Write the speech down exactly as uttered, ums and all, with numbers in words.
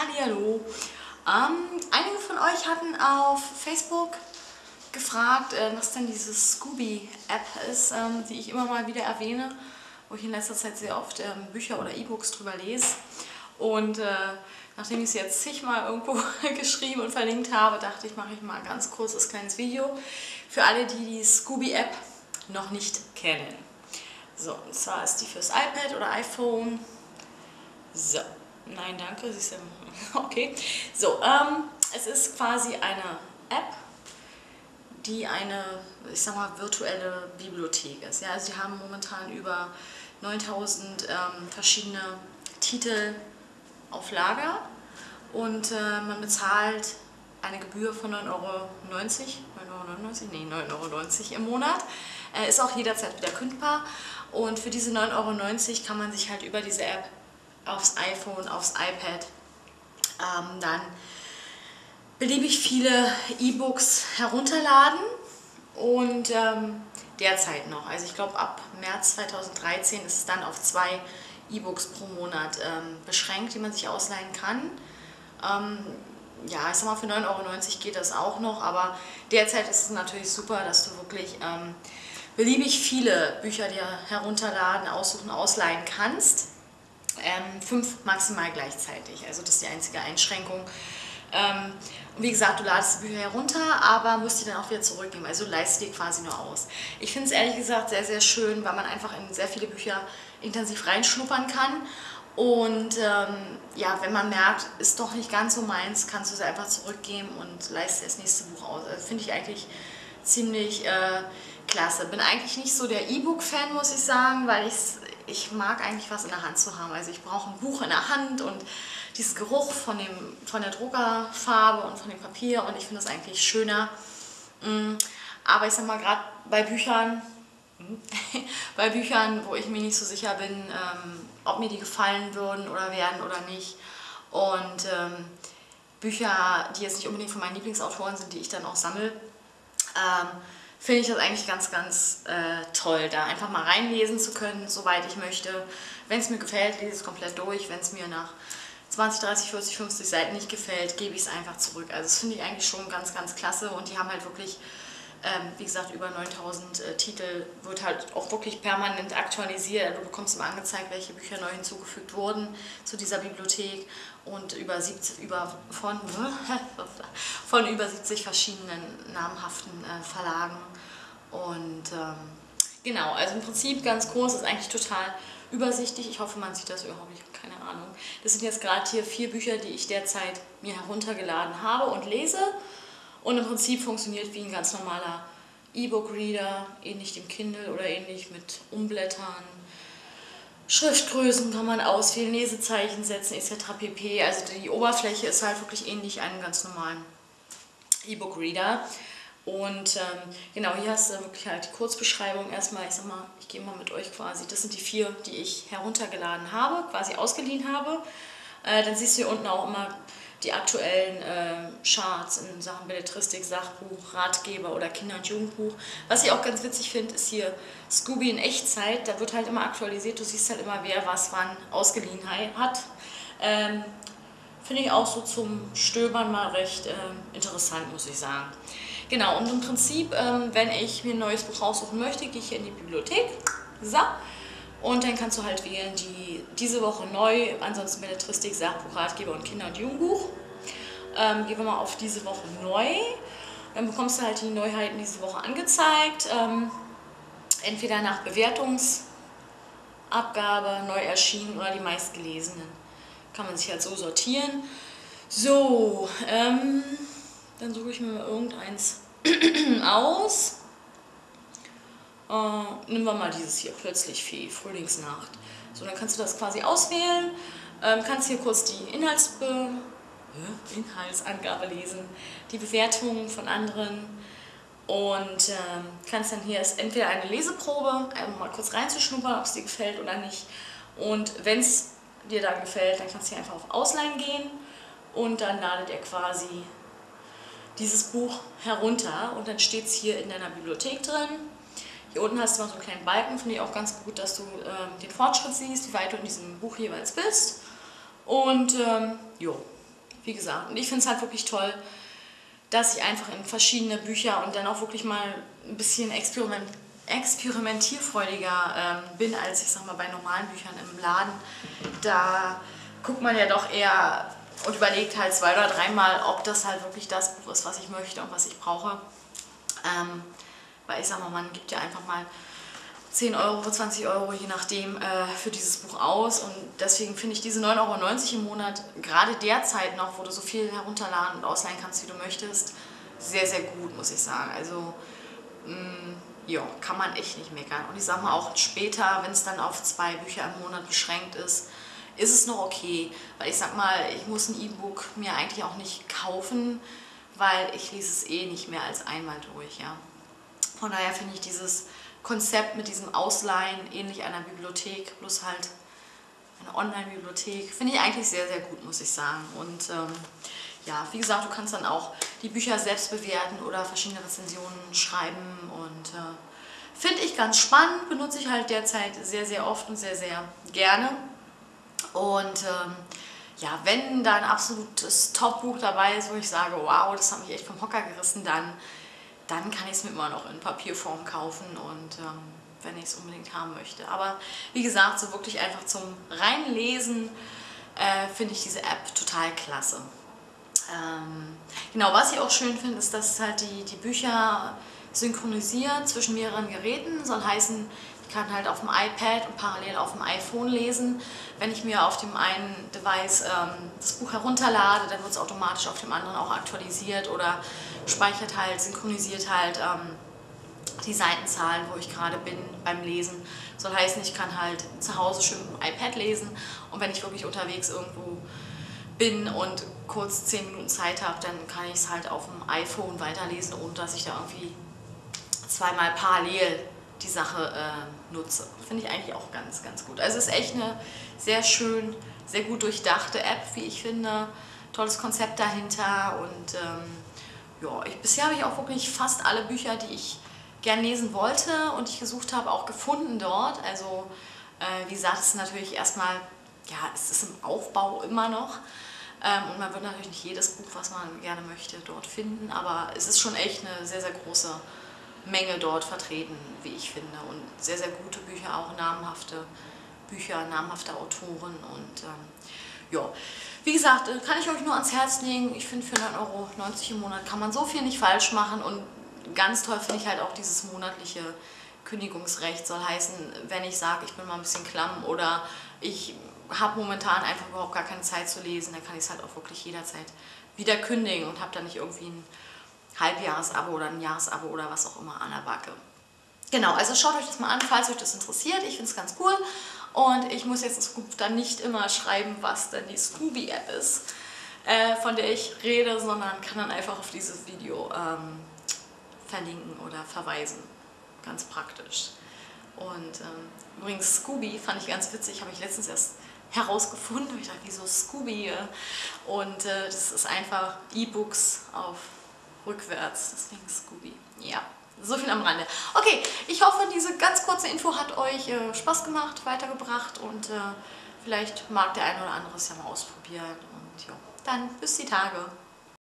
Hallihallo. Ähm, einige von euch hatten auf Facebook gefragt, äh, was denn diese Skoobe-App ist, ähm, die ich immer mal wieder erwähne, wo ich in letzter Zeit sehr oft ähm, Bücher oder E-Books drüber lese. Und äh, nachdem ich sie jetzt zigmal irgendwo geschrieben und verlinkt habe, dachte ich, mache ich mal ein ganz kurzes kleines Video für alle, die die Skoobe-App noch nicht kennen. So, und zwar ist die fürs iPad oder iPhone. So, nein, danke, siehst du, okay. So, ähm, es ist quasi eine App, die eine, ich sag mal, virtuelle Bibliothek ist. Ja, also die haben momentan über neuntausend ähm, verschiedene Titel auf Lager und äh, man bezahlt eine Gebühr von neun Euro neunzig, neun Euro neunundneunzig? Nee, neun Euro neunzig im Monat. Äh, ist auch jederzeit wieder kündbar und für diese neun Euro neunzig kann man sich halt über diese App aufs iPhone, aufs iPad ähm, dann beliebig viele E-Books herunterladen und ähm, derzeit noch, also ich glaube ab März zweitausenddreizehn ist es dann auf zwei E-Books pro Monat ähm, beschränkt, die man sich ausleihen kann. Ähm, ja, ich sag mal, für neun Euro neunzig geht das auch noch, aber derzeit ist es natürlich super, dass du wirklich ähm, beliebig viele Bücher dir herunterladen, aussuchen, ausleihen kannst. Ähm, fünf maximal gleichzeitig, also das ist die einzige Einschränkung. Ähm, und wie gesagt, du ladest die Bücher herunter, aber musst die dann auch wieder zurücknehmen, also leist die quasi nur aus. Ich finde es ehrlich gesagt sehr, sehr schön, weil man einfach in sehr viele Bücher intensiv reinschnuppern kann. Und ähm, ja, wenn man merkt, ist doch nicht ganz so meins, kannst du es einfach zurückgeben und leist das nächste Buch aus. Also finde ich eigentlich ziemlich äh, klasse. Bin eigentlich nicht so der E-Book-Fan, muss ich sagen, weil ich's, ich mag eigentlich was in der Hand zu haben. Also ich brauche ein Buch in der Hand und diesen Geruch von, dem, von der Druckerfarbe und von dem Papier, und ich finde das eigentlich schöner. Aber ich sag mal, gerade bei Büchern, bei Büchern, wo ich mir nicht so sicher bin, ähm, ob mir die gefallen würden oder werden oder nicht, und ähm, Bücher, die jetzt nicht unbedingt von meinen Lieblingsautoren sind, die ich dann auch sammle, ähm, finde ich das eigentlich ganz, ganz äh, toll, da einfach mal reinlesen zu können, soweit ich möchte. Wenn es mir gefällt, lese ich es komplett durch. Wenn es mir nach zwanzig, dreißig, vierzig, fünfzig Seiten nicht gefällt, gebe ich es einfach zurück. Also das finde ich eigentlich schon ganz, ganz klasse, und die haben halt wirklich, ähm, wie gesagt, über neuntausend äh, Titel, wird halt auch wirklich permanent aktualisiert. Du bekommst immer angezeigt, welche Bücher neu hinzugefügt wurden zu dieser Bibliothek, und über siebzig, über, von, von über siebzig verschiedenen namhaften äh, Verlagen. Und ähm, genau, also im Prinzip ganz groß, ist eigentlich total übersichtlich. Ich hoffe, man sieht das überhaupt nicht, keine Ahnung. Das sind jetzt gerade hier vier Bücher, die ich derzeit mir heruntergeladen habe und lese. Und im Prinzip funktioniert wie ein ganz normaler E-Book-Reader, ähnlich dem Kindle oder ähnlich, mit Umblättern. Schriftgrößen kann man auswählen, Lesezeichen setzen et cetera pp. Also die Oberfläche ist halt wirklich ähnlich einem ganz normalen E-Book-Reader. Und ähm, genau, hier hast du wirklich halt die Kurzbeschreibung erstmal. Ich sag mal, ich gehe mal mit euch quasi, das sind die vier, die ich heruntergeladen habe, quasi ausgeliehen habe. Äh, dann siehst du hier unten auch immer die aktuellen äh, Charts in Sachen Belletristik, Sachbuch, Ratgeber oder Kinder- und Jugendbuch. Was ich auch ganz witzig finde, ist hier Skoobe in Echtzeit. Da wird halt immer aktualisiert, du siehst halt immer, wer was wann ausgeliehen hat. Ähm, finde ich auch so zum Stöbern mal recht äh, interessant, muss ich sagen. Genau, und im Prinzip, ähm, wenn ich mir ein neues Buch raussuchen möchte, gehe ich hier in die Bibliothek. So. Und dann kannst du halt wählen, die diese Woche neu, ansonsten Belletristik, Sachbuch, Ratgeber und Kinder- und Jugendbuch. Ähm, gehen wir mal auf diese Woche neu. Dann bekommst du halt die Neuheiten diese Woche angezeigt. Ähm, entweder nach Bewertungsabgabe, neu erschienen oder die meistgelesenen. Kann man sich halt so sortieren. So, ähm, dann suche ich mir mal irgendeins aus. Uh, nehmen wir mal dieses hier, Plötzlich Fee, Frühlingsnacht. So, dann kannst du das quasi auswählen, ähm, kannst hier kurz die Inhaltsbe Inhaltsangabe lesen, die Bewertungen von anderen, und ähm, kannst dann hier, ist entweder eine Leseprobe, einfach mal kurz reinzuschnuppern, ob es dir gefällt oder nicht. Und wenn es dir dann gefällt, dann kannst du hier einfach auf Ausleihen gehen, und dann ladet ihr quasi dieses Buch herunter, und dann steht es hier in deiner Bibliothek drin. Hier unten hast du noch so einen kleinen Balken, finde ich auch ganz gut, dass du ähm, den Fortschritt siehst, wie weit du in diesem Buch jeweils bist. Und ähm, jo, wie gesagt. Und ich finde es halt wirklich toll, dass ich einfach in verschiedene Bücher und dann auch wirklich mal ein bisschen experiment, experimentierfreudiger ähm, bin, als ich sag mal bei normalen Büchern im Laden. Da guckt man ja doch eher und überlegt halt zwei oder dreimal, ob das halt wirklich das Buch ist, was ich möchte und was ich brauche. Ähm, weil ich sag mal, man gibt ja einfach mal zehn Euro, zwanzig Euro, je nachdem, äh, für dieses Buch aus. Und deswegen finde ich diese neun Euro neunzig im Monat, gerade derzeit noch, wo du so viel herunterladen und ausleihen kannst, wie du möchtest, sehr, sehr gut, muss ich sagen. Also, mh, ja, kann man echt nicht meckern. Und ich sag mal auch später, wenn es dann auf zwei Bücher im Monat beschränkt ist, ist es noch okay. Weil ich sag mal, ich muss ein E-Book mir eigentlich auch nicht kaufen, weil ich lese es eh nicht mehr als einmal durch, ja. Von daher finde ich dieses Konzept mit diesem Ausleihen, ähnlich einer Bibliothek, plus halt eine Online-Bibliothek, finde ich eigentlich sehr, sehr gut, muss ich sagen. Und ähm, ja, wie gesagt, du kannst dann auch die Bücher selbst bewerten oder verschiedene Rezensionen schreiben und äh, finde ich ganz spannend, benutze ich halt derzeit sehr, sehr oft und sehr, sehr gerne. Und ähm, ja, wenn da ein absolutes Top-Buch dabei ist, wo ich sage, wow, das hat mich echt vom Hocker gerissen, dann dann kann ich es mir immer noch in Papierform kaufen und ähm, wenn ich es unbedingt haben möchte. Aber wie gesagt, so wirklich einfach zum Reinlesen äh, finde ich diese App total klasse. Ähm, genau, was ich auch schön finde, ist, dass halt die, die Bücher synchronisiert zwischen mehreren Geräten. Soll heißen, ich kann halt auf dem iPad und parallel auf dem iPhone lesen. Wenn ich mir auf dem einen Device ähm, das Buch herunterlade, dann wird es automatisch auf dem anderen auch aktualisiert oder speichert halt, synchronisiert halt ähm, die Seitenzahlen, wo ich gerade bin beim Lesen. Soll heißen, ich kann halt zu Hause schön mit dem iPad lesen und wenn ich wirklich unterwegs irgendwo bin und kurz zehn Minuten Zeit habe, dann kann ich es halt auf dem iPhone weiterlesen, ohne dass ich da irgendwie zweimal parallel die Sache äh, nutze. Finde ich eigentlich auch ganz, ganz gut. Also es ist echt eine sehr schön, sehr gut durchdachte App, wie ich finde. Tolles Konzept dahinter und ähm, ja, ich, bisher habe ich auch wirklich fast alle Bücher, die ich gern lesen wollte und ich gesucht habe, auch gefunden dort. Also äh, wie gesagt, es ist natürlich erstmal, ja, es ist im Aufbau immer noch ähm, und man wird natürlich nicht jedes Buch, was man gerne möchte, dort finden, aber es ist schon echt eine sehr, sehr große Menge dort vertreten, wie ich finde, und sehr, sehr gute Bücher, auch namhafte Bücher, namhafte Autoren und ähm, ja, wie gesagt, kann ich euch nur ans Herz legen. Ich finde, für neun Euro neunzig im Monat kann man so viel nicht falsch machen und ganz toll finde ich halt auch dieses monatliche Kündigungsrecht. Soll heißen, wenn ich sage, ich bin mal ein bisschen klamm oder ich habe momentan einfach überhaupt gar keine Zeit zu lesen, dann kann ich es halt auch wirklich jederzeit wieder kündigen und habe da nicht irgendwie ein Halbjahresabo oder ein Jahresabo oder was auch immer an der Backe. Genau, also schaut euch das mal an, falls euch das interessiert. Ich finde es ganz cool. Und ich muss jetzt in Zukunft dann nicht immer schreiben, was denn die Skoobe-App ist, äh, von der ich rede, sondern kann dann einfach auf dieses Video ähm, verlinken oder verweisen. Ganz praktisch. Und ähm, übrigens Skoobe fand ich ganz witzig, habe ich letztens erst herausgefunden. Ich dachte, wieso Skoobe? Und äh, das ist einfach E-Books auf rückwärts, deswegen Skoobe. Ja. So viel am Rande. Okay, ich hoffe, diese ganz kurze Info hat euch äh, Spaß gemacht, weitergebracht und äh, vielleicht mag der eine oder andere es ja mal ausprobieren. Und ja, dann bis die Tage.